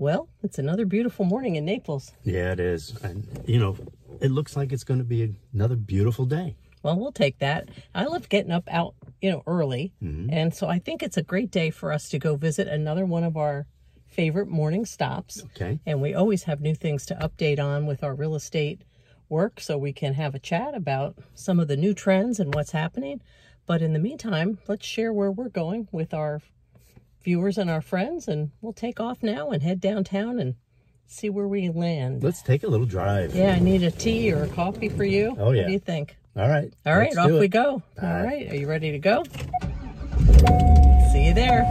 Well, it's another beautiful morning in Naples. Yeah, it is. And, you know, it looks like it's going to be another beautiful day. Well, we'll take that. I love getting up out, you know, early. Mm-hmm. And so I think it's a great day for us to go visit another one of our favorite morning stops. Okay. And we always have new things to update on with our real estate work, so we can have a chat about some of the new trends and what's happening. But in the meantime, let's share where we're going with our viewers and our friends, and we'll take off now and head downtown and see where we land. Let's take a little drive. Yeah, I need a tea or a coffee for you. Oh, yeah. What do you think? All right. All right, off we go. All right. Are you ready to go? See you there.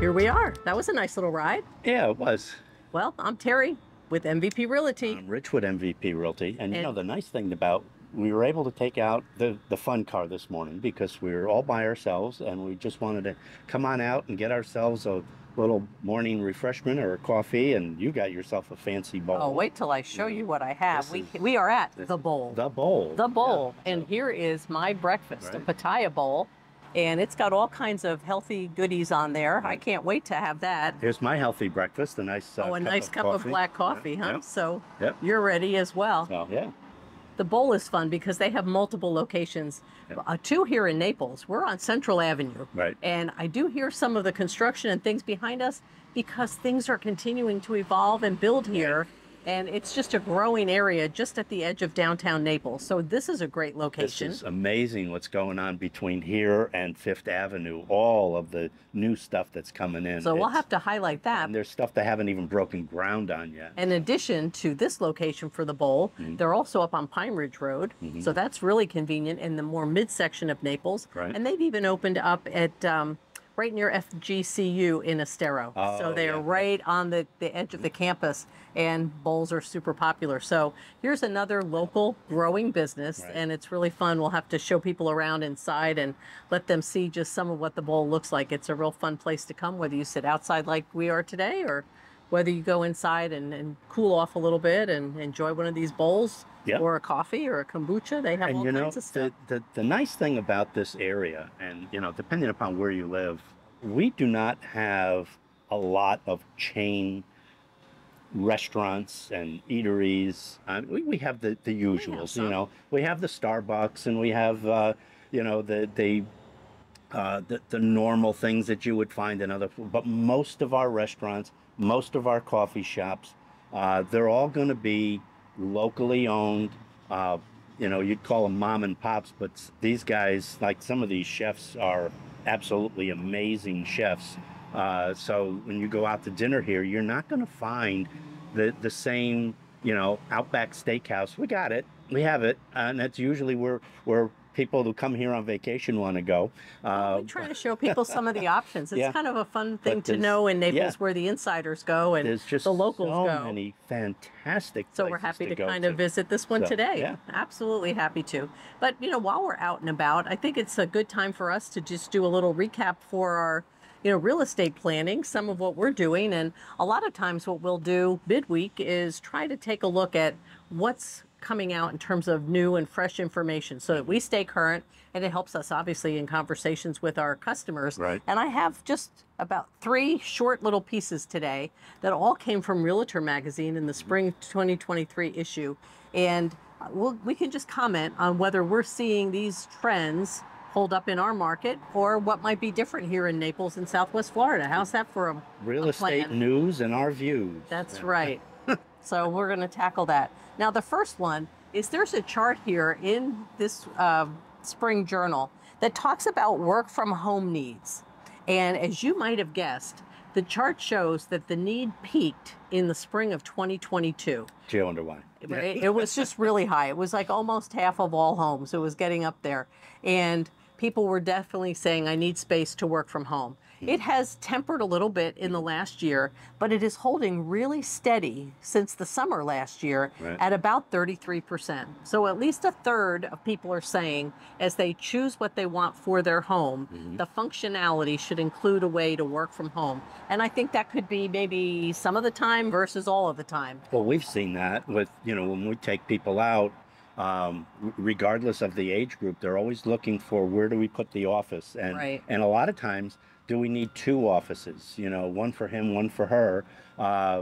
Here we are. That was a nice little ride. Yeah, it was. Well, I'm Terry with MVP Realty. I'm Rich with MVP Realty. And you know, the nice thing about, we were able to take out the fun car this morning because we were all by ourselves and we just wanted to come on out and get ourselves a little morning refreshment or a coffee, and you got yourself a fancy bowl. Oh, wait till I show you what I have. We are at The Bowl. The Bowl. The Bowl. Yeah. And here is my breakfast, a pitaya bowl. And it's got all kinds of healthy goodies on there. I can't wait to have that. Here's my healthy breakfast, a nice cup of black coffee, huh? Yep. So you're ready as well. Oh, yeah. The Bowl is fun because they have multiple locations. Yep. Two here in Naples. We're on Central Avenue. Right. And I do hear some of the construction and things behind us because things are continuing to evolve and build here. And it's just a growing area just at the edge of downtown Naples. So this is a great location. This is amazing what's going on between here and Fifth Avenue, all of the new stuff that's coming in. So we'll have to highlight that. And there's stuff they haven't even broken ground on yet. In addition to this location for The Bowl, they're also up on Pine Ridge Road. So that's really convenient in the more midsection of Naples. Right. And they've even opened up at... right near FGCU in Estero. Oh, so they're right on the edge of the campus, and bowls are super popular. So here's another local growing business, and it's really fun. We'll have to show people around inside and let them see just some of what The Bowl looks like. It's a real fun place to come, whether you sit outside like we are today, or whether you go inside and cool off a little bit and enjoy one of these bowls, or a coffee or a kombucha. They have all kinds of stuff. The nice thing about this area, and you know, depending upon where you live, we do not have a lot of chain restaurants and eateries. We have the usuals, you know. We have the Starbucks, and we have you know, the normal things that you would find in other, but most of our restaurants, most of our coffee shops, they're all going to be locally owned. You know, you'd call them mom and pops, but these guys, like some of these chefs, are absolutely amazing chefs. So when you go out to dinner here, you're not going to find the same, you know, Outback Steakhouse. We got it. We have it. And that's usually where people who come here on vacation want to go. We try to show people some of the options. It's kind of a fun thing to know in Naples, where the insiders go and just the locals go. There's so many fantastic places. So we're happy to kind of visit this one today. Yeah. Absolutely happy to. But, you know, while we're out and about, I think it's a good time for us to just do a little recap for our, you know, real estate planning, some of what we're doing. And a lot of times what we'll do midweek is try to take a look at what's coming out in terms of new and fresh information, so that we stay current, and it helps us obviously in conversations with our customers. Right. And I have just about 3 short little pieces today that all came from Realtor Magazine in the spring 2023 issue. And we can just comment on whether we're seeing these trends hold up in our market, or what might be different here in Naples and Southwest Florida. How's that for a real estate news and our views? That's right. So we're going to tackle that. Now, the first one is, there's a chart here in this spring journal that talks about work from home needs. And as you might have guessed, The chart shows that the need peaked in the spring of 2022. Gee, I wonder why. It was just really high. It was like almost half of all homes. It was getting up there. And people were definitely saying, I need space to work from home. It has tempered a little bit in the last year, but it is holding really steady since the summer last year at about 33%. So at least a third of people are saying, as they choose what they want for their home, the functionality should include a way to work from home. And I think that could be maybe some of the time versus all of the time. Well, we've seen that with, you know, when we take people out, regardless of the age group, they're always looking for where do we put the office? And, and a lot of times, do we need two offices, you know, one for him, one for her,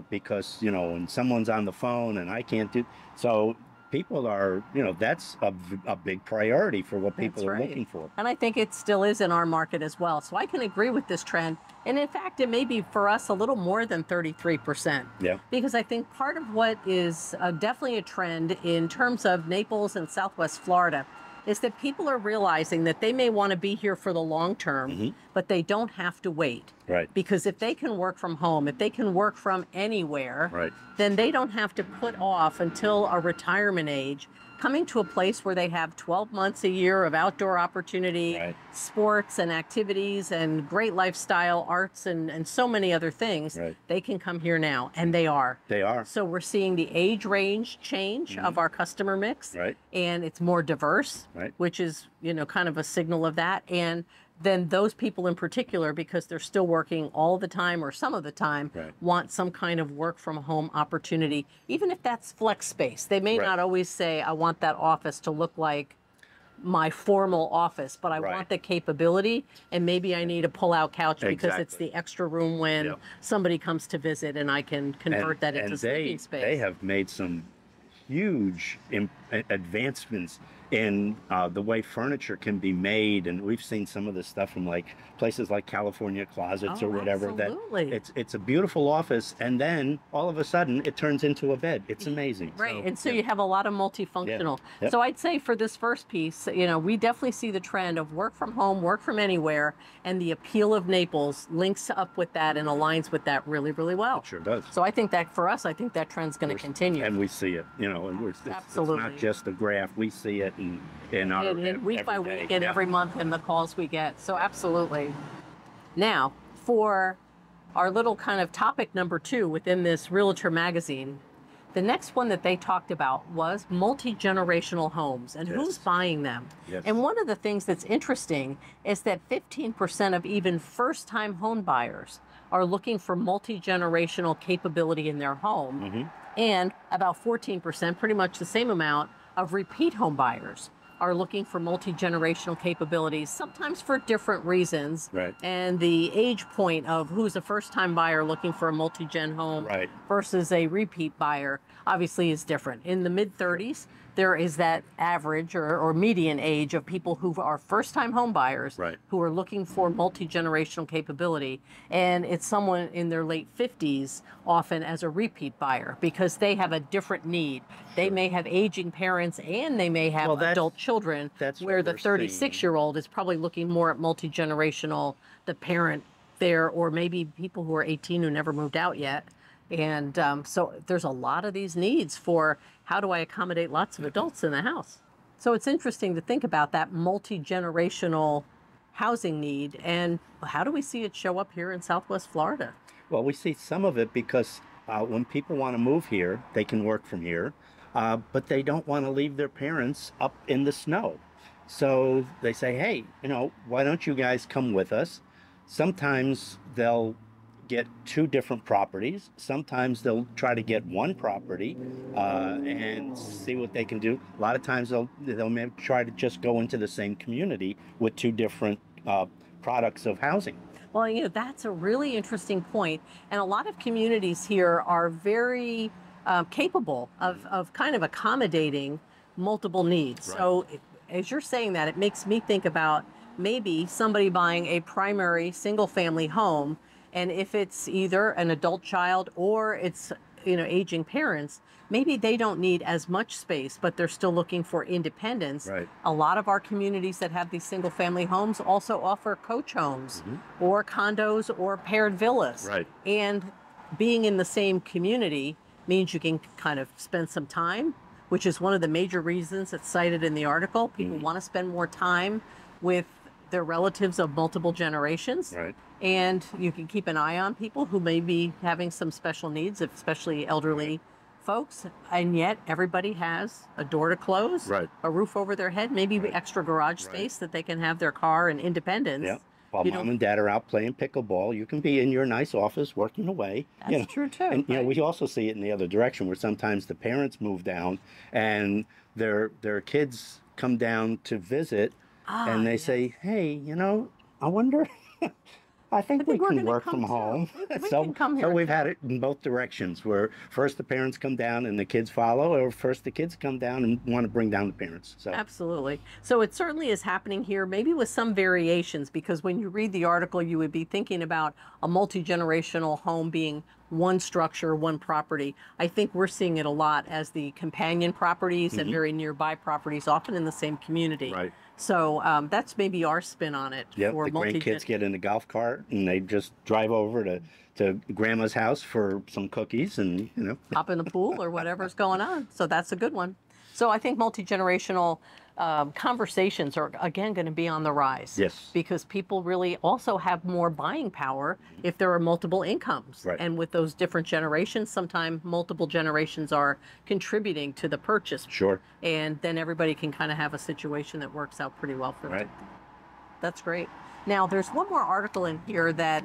because, you know, and someone's on the phone and I can't do, so people are, you know, that's a big priority for what people are looking for. And I think it still is in our market as well. So I can agree with this trend. And in fact, it may be for us a little more than 33%. Yeah. Because I think part of what is definitely a trend in terms of Naples and Southwest Florida is that people are realizing that they may want to be here for the long term, but they don't have to wait. Right. Because if they can work from home, if they can work from anywhere, then they don't have to put off until a retirement age, coming to a place where they have 12 months a year of outdoor opportunity, sports and activities and great lifestyle, arts and so many other things, they can come here now, and they are. They are. So we're seeing the age range change of our customer mix, and it's more diverse, which is, you know, kind of a signal of that. And then those people in particular, because they're still working all the time or some of the time, want some kind of work from home opportunity, even if that's flex space. They may not always say, I want that office to look like my formal office, but I want the capability, and maybe I need a pull-out couch because it's the extra room when somebody comes to visit, and I can convert that into sleeping space. They have made some huge advancements in the way furniture can be made, and we've seen some of this stuff from like places like California Closets or whatever. That it's a beautiful office, and then all of a sudden it turns into a bed. It's amazing. So, and so you have a lot of multifunctional. So I'd say for this first piece, you know, we definitely see the trend of work from home, work from anywhere, and the appeal of Naples links up with that and aligns with that really, really well. It sure does. So I think that for us, I think that trend's going to continue. And we see it, you know, and we're it's not just a graph. We see it. And week by week and every month in the calls we get. So absolutely. Now, for our little kind of topic number two within this Realtor magazine, the next one that they talked about was multi-generational homes and who's buying them. And one of the things that's interesting is that 15% of even first-time home buyers are looking for multi-generational capability in their home. And about 14%, pretty much the same amount, of repeat home buyers are looking for multi-generational capabilities, sometimes for different reasons. And the age point of who's a first-time buyer looking for a multi-gen home versus a repeat buyer obviously is different. In the mid-30s, there is that average or median age of people who are first-time home buyers who are looking for multi-generational capability. And it's someone in their late 50s often as a repeat buyer because they have a different need. They may have aging parents and they may have adult children, where the 36-year-old is probably looking more at multi-generational, the parent there, or maybe people who are 18 who never moved out yet. And so there's a lot of these needs for how do I accommodate lots of adults in the house? So it's interesting to think about that multi-generational housing need and how do we see it show up here in Southwest Florida? Well, we see some of it because when people want to move here, they can work from here, but they don't want to leave their parents up in the snow. So they say, hey, you know, why don't you guys come with us? Sometimes they'll get two different properties. Sometimes they'll try to get one property and see what they can do. A lot of times they'll maybe try to just go into the same community with two different products of housing. Well, you know, that's a really interesting point. And a lot of communities here are very capable of kind of accommodating multiple needs. So as you're saying that, it makes me think about maybe somebody buying a primary single family home. And if it's either an adult child or it's aging parents, maybe they don't need as much space, but they're still looking for independence. Right. A lot of our communities that have these single family homes also offer coach homes or condos or paired villas. Right. And being in the same community means you can kind of spend some time, which is one of the major reasons that's cited in the article. People want to spend more time with their relatives of multiple generations. Right. And you can keep an eye on people who may be having some special needs, especially elderly folks. And yet everybody has a door to close, a roof over their head, maybe extra garage space that they can have their car and independence. Yep. While mom and dad are out playing pickleball, you can be in your nice office working away. That's true too. And you know, we also see it in the other direction where sometimes the parents move down and their kids come down to visit and they say, "Hey, you know, I wonder, I think we can work from home." So we've had it in both directions where first the parents come down and the kids follow, or first the kids come down and want to bring down the parents. So absolutely. So it certainly is happening here, maybe with some variations, because when you read the article, you would be thinking about a multi-generational home being one structure, one property. I think we're seeing it a lot as the companion properties and very nearby properties, often in the same community. Right. So that's maybe our spin on it. Yeah, the grandkids get in the golf cart and they just drive over to grandma's house for some cookies and, you know. Hop in the pool or whatever's going on. So that's a good one. So I think multi-generational conversations are, again, going to be on the rise. Yes. Because people really also have more buying power if there are multiple incomes. Right. And with those different generations, sometimes multiple generations are contributing to the purchase. Sure. And then everybody can kind of have a situation that works out pretty well for them. That's great. Now, there's one more article in here that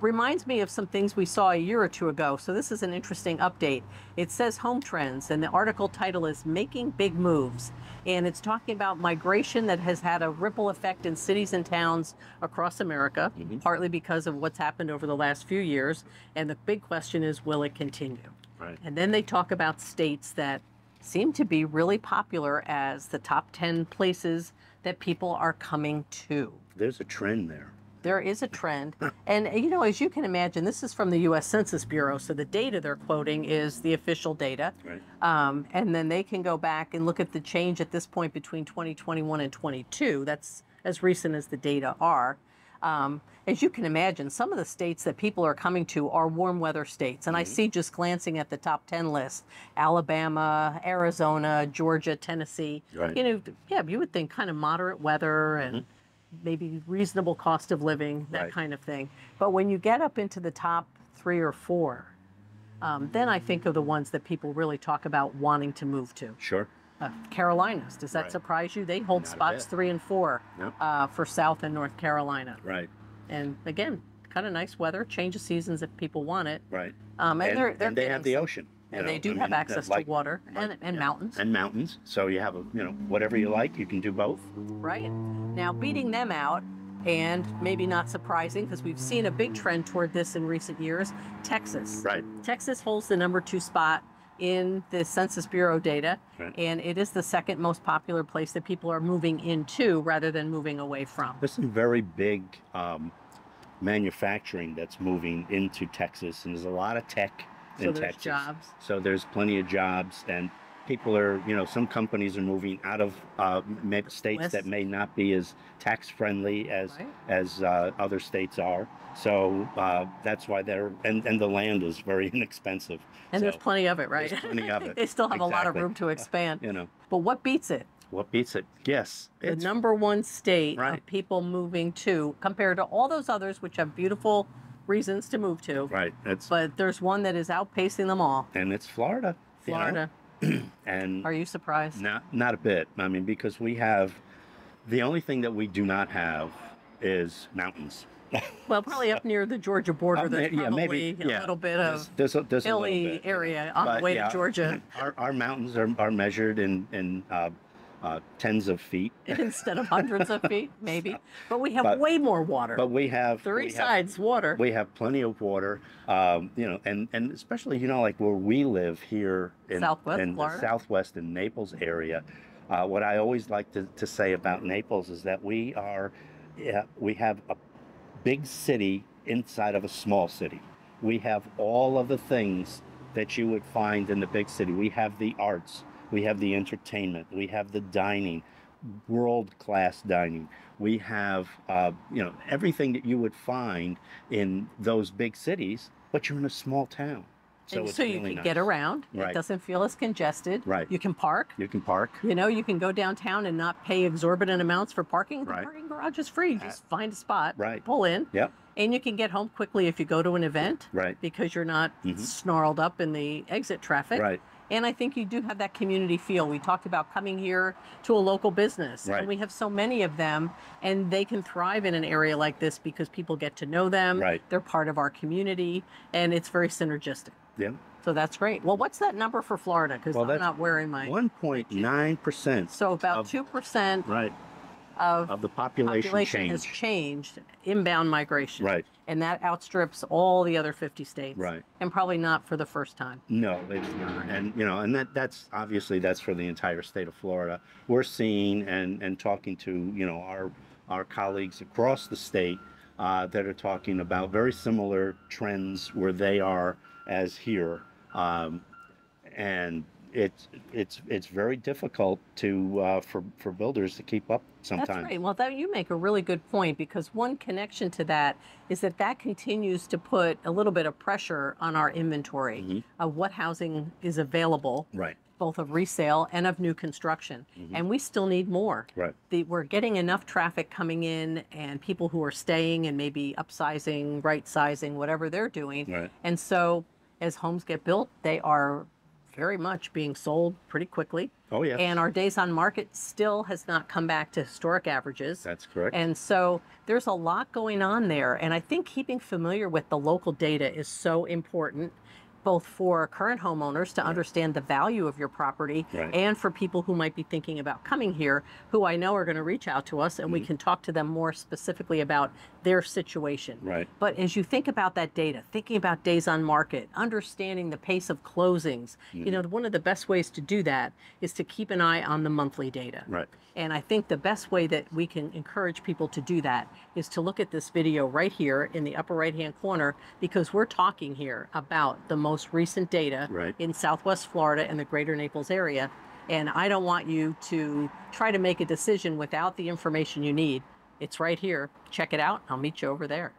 reminds me of some things we saw a year or two ago. So this is an interesting update. It says home trends, and the article title is Making Big Moves. And it's talking about migration that has had a ripple effect in cities and towns across America, partly because of what's happened over the last few years. And the big question is, will it continue? Right. And then they talk about states that seem to be really popular as the top 10 places that people are coming to. There's a trend there. There is a trend. And, you know, as you can imagine, this is from the U.S. Census Bureau. So the data they're quoting is the official data. Right. And then they can go back and look at the change at this point between 2021 and 22. That's as recent as the data are. As you can imagine, some of the states that people are coming to are warm weather states. And I see, just glancing at the top 10 list, Alabama, Arizona, Georgia, Tennessee. Right. You know, yeah, you would think kind of moderate weather and maybe reasonable cost of living, that kind of thing. But when you get up into the top 3 or 4, then I think of the ones that people really talk about wanting to move to. Sure. Carolinas, does that surprise you? They hold spots 3 and 4 for South and North Carolina. Right. And again, kind of nice weather, change of seasons if people want it. Right. And they have the ocean. And they do have access to water and mountains. And mountains. So you have, you know, whatever you like, you can do both. Right. Now, beating them out, and maybe not surprising because we've seen a big trend toward this in recent years, Texas. Right. Texas holds the number 2 spot in the Census Bureau data. Right. And it is the second most popular place that people are moving into rather than moving away from. There's some very big manufacturing that's moving into Texas. And there's a lot of tech. So there's jobs. So there's plenty of jobs, and people are, you know, some companies are moving out of states that may not be as tax friendly as other states are. So that's why they're, and the land is very inexpensive. And so there's plenty of it, right? There's plenty of it. They still have a lot of room to expand. You know. But what beats it? What beats it? Yes. The number 1 state of people moving to, compared to all those others, which have beautiful reasons to move to. Right. But there's one that is outpacing them all. And it's Florida. Florida. You know? And are you surprised? Not a bit. I mean, because we have, the only thing that we do not have is mountains. Well, probably so, up near the Georgia border, there's probably a little bit of hilly area on the way to Georgia. Our mountains are measured in tens of feet instead of hundreds of feet, maybe. But we have way more water. But we have water. We have plenty of water, you know, and especially, you know, like where we live here in the Southwest and Naples area. What I always like to say about Naples is that we have a big city inside of a small city. We have all of the things that you would find in the big city. We have the arts, we have the entertainment, we have the dining, world-class dining. We have, everything that you would find in those big cities, but you're in a small town. So, you can get around. Right. It doesn't feel as congested. Right. You can park. You can park. You can go downtown and not pay exorbitant amounts for parking. Right. The parking garage is free. Just find a spot. Right. Pull in. Yep. And you can get home quickly if you go to an event. Right. Because you're not snarled up in the exit traffic. Right. And I think you do have that community feel. We talked about coming here to a local business. Right. And we have so many of them, and they can thrive in an area like this because people get to know them. Right. They're part of our community, and it's very synergistic. Yeah. So that's great. Well, what's that number for Florida? Because I'm not wearing my... 1.9%. So about 2% of the population has changed, inbound migration. Right. And that outstrips all the other 50 states. Right. And probably not for the first time. No, it's not. And, that's obviously that's for the entire state of Florida. We're seeing and talking to, our colleagues across the state that are talking about very similar trends where they are as here. And it's very difficult to for builders to keep up sometimes. That's right. Well, you make a really good point, because one connection to that is that continues to put a little bit of pressure on our inventory of what housing is available, right, both of resale and of new construction. And we still need more. Right. We're getting enough traffic coming in, and people who are staying and maybe upsizing, right-sizing, whatever they're doing. Right. And so as homes get built, they are very much being sold pretty quickly. Oh, yeah. And our days on market still has not come back to historic averages. That's correct. And so there's a lot going on there. And I think keeping familiar with the local data is so important, both for current homeowners to understand the value of your property and for people who might be thinking about coming here, who I know are going to reach out to us, and we can talk to them more specifically about their situation. Right. But as you think about that data, thinking about days on market, understanding the pace of closings, one of the best ways to do that is to keep an eye on the monthly data. Right. And I think the best way that we can encourage people to do that is to look at this video right here in the upper right-hand corner, because we're talking here about the most recent data in Southwest Florida and the greater Naples area. And I don't want you to try to make a decision without the information you need. It's right here. Check it out. I'll meet you over there.